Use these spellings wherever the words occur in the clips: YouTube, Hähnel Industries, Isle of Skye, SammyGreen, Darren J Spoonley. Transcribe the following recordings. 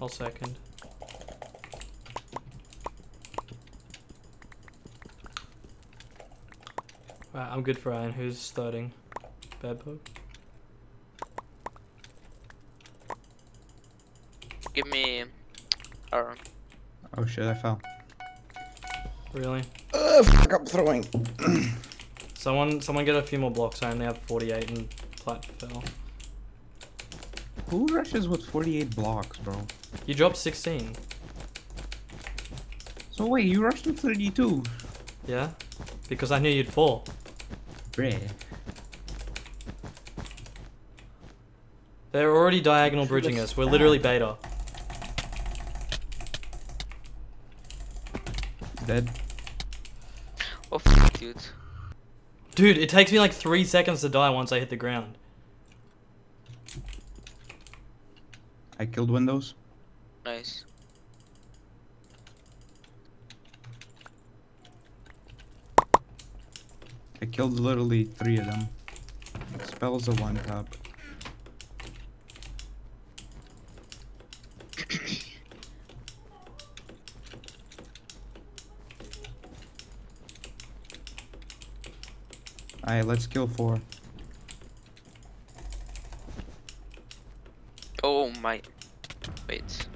I'll second. Right, I'm good for Ryan. Who's starting? Bad Bug? Give me... Oh shit, I fell. Really? Fuck, I'm throwing. someone get a few more blocks. I only have 48 and Plat fell. Who rushes with 48 blocks, bro? You dropped 16. So wait, you rushed with 32? Yeah, because I knew you'd fall. Bruh. They're already diagonal bridging us. We're literally beta. Dead. Oh fuck, dude. Dude, it takes me like 3 seconds to die once I hit the ground. I killed Windows. Nice. I killed literally 3 of them. Spells a 1-tap. Alright, let's kill 4. Oh my. Wait.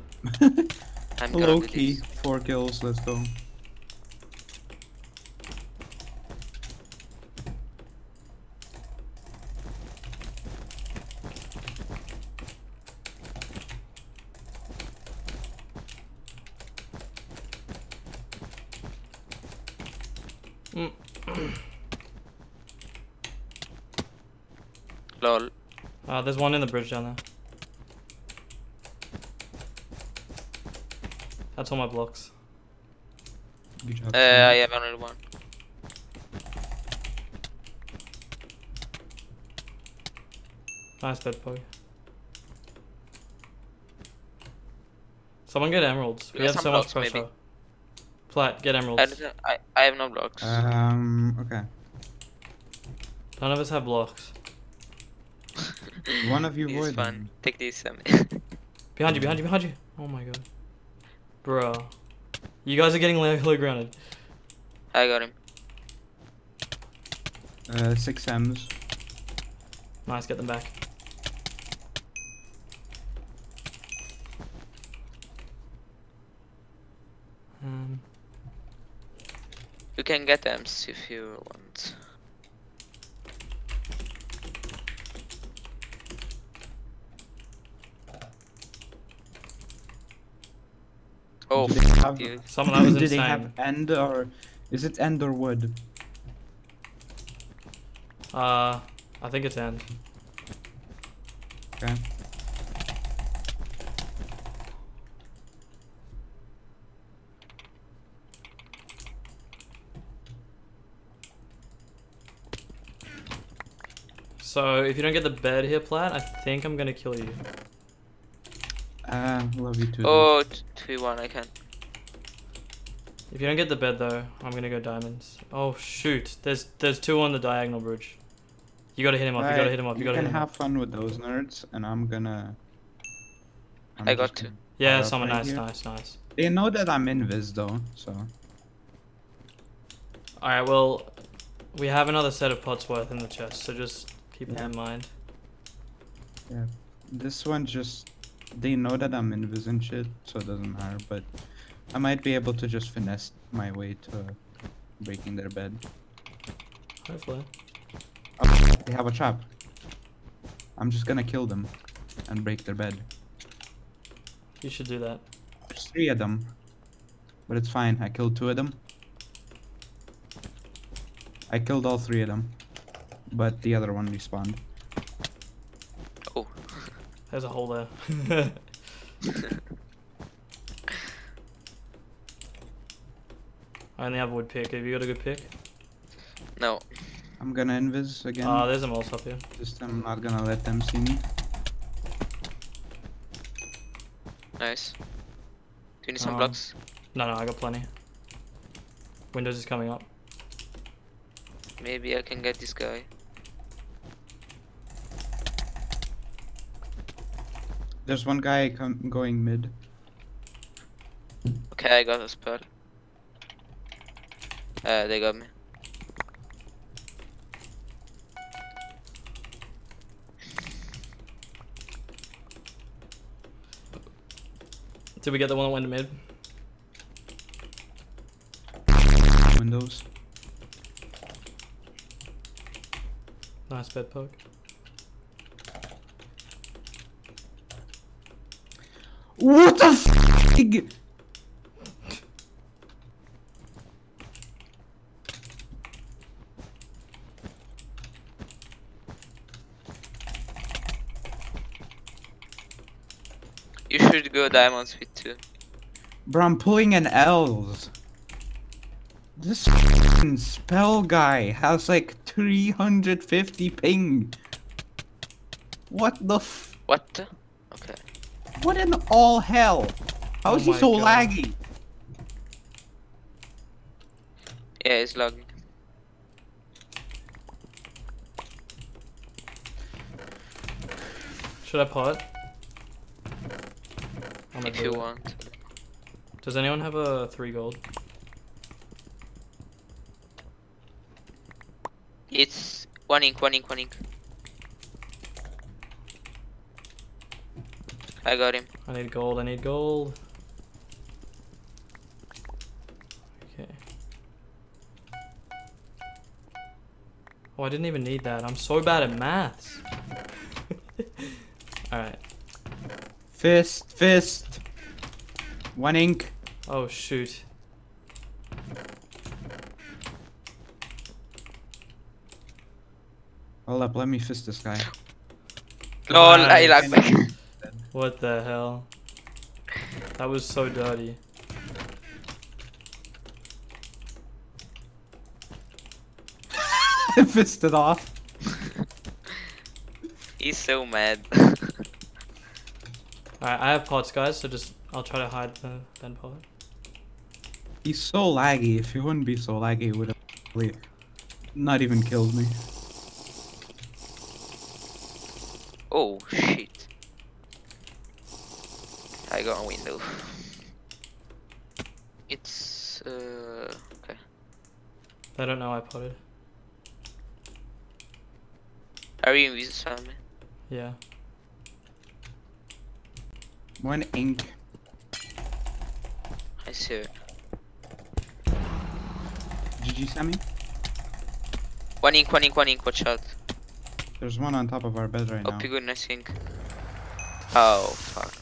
I'm low key. 4 kills, let's go. Lol. There's one in the bridge down there. That's all my blocks. Good job. I have only one. Nice bed bug. Someone get emeralds. We have so much pressure. Maybe. Plat, get emeralds. I have no blocks. Okay. None of us have blocks. One of you void. Take these, Sammy. Behind you, behind you, behind you. Oh my god. Bro. You guys are getting low grounded. I got him. 6 M's. Nice, get them back. You can get M's if you want. Oh, dude. Someone else is insane. Do they have end or... Is it end or wood? I think it's end. Okay. So, if you don't get the bed here, Plat, I think I'm gonna kill you. Love you too. Oh, 2-1, I can. If you don't get the bed though, I'm gonna go diamonds. Oh shoot, there's 2 on the diagonal bridge. You gotta hit him up, you gotta hit him up, you gotta hit him up. You can have fun with those nerds, and I'm gonna... I got 2. Yeah, someone nice, nice, nice. They know that I'm invis though, so... Alright, well, we have another set of pots worth in the chest, so just keep them in mind. Yeah, this one just... They know that I'm invis and shit, so it doesn't matter, but I might be able to just finesse my way to breaking their bed. Hopefully. Oh, they have a trap. I'm just gonna kill them and break their bed. You should do that. There's 3 of them, but it's fine. I killed 2 of them. I killed all 3 of them, but the other one respawned. There's a hole there. I only have wood pick. Have you got a good pick? No. I'm gonna invis again. Oh, there's a mouse up here. Just I'm not gonna let them see me. Nice. Do you need some blocks? No, I got plenty. Windows is coming up. Maybe I can get this guy. There's one guy going mid. Okay, I got this pearl. They got me. Did we get the one that went to mid? Windows. Nice bed poke. What the f***? You should go diamonds with two. Bro, I'm pulling an L's. This f***ing spell guy has like 350 ping. What the f? What? Okay. What in all hell? How is he so laggy? Yeah, it's lagging. Should I pot? If you want. Does anyone have a 3 gold? It's 1 ink. I got him. I need gold. Okay. Oh, I didn't even need that. I'm so bad at maths. Alright. Fist. 1 ink. Oh, shoot. Hold up, let me fist this guy. LOL, I lag back. What the hell? That was so dirty. I fisted off. He's so mad. Alright, I have pots, guys, so just I'll try to hide the Ben pot. He's so laggy. If he wouldn't be so laggy, he would have really not even killed me. Oh shit. I got a window. It's okay. I don't know, I potted. Are you invisible, Sammy? Yeah. 1 ink. I see it. GG, Sammy? 1 ink, watch out. There's one on top of our bed right now. Oh, goodness, I think. Oh, fuck.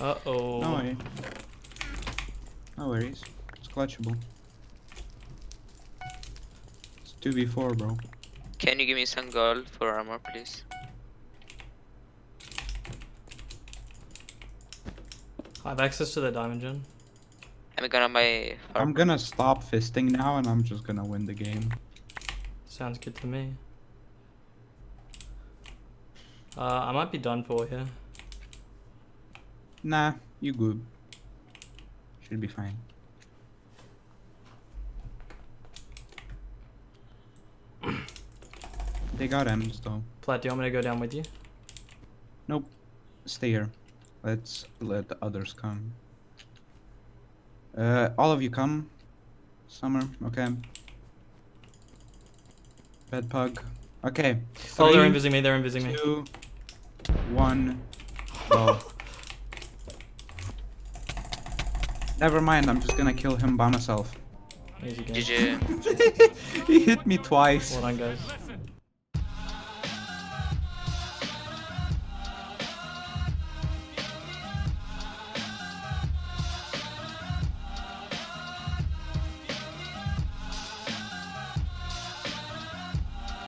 Uh-oh. No way. No worries. It's clutchable. It's 2v4, bro. Can you give me some gold for armor, please? I have access to the diamond gen. I'm gonna stop fisting now and I'm just gonna win the game. Sounds good to me. I might be done for here. Nah, you good. Should be fine. They got M's though. Platt, do you want me to go down with you? Nope. Stay here. Let's let the others come. All of you come. Summer, okay. Bed pug. Okay. Oh, they're invising me, they're invising me. 2, 1, go. Never mind, I'm just gonna kill him by myself. Easy game. GG. He hit me twice. Well done, guys.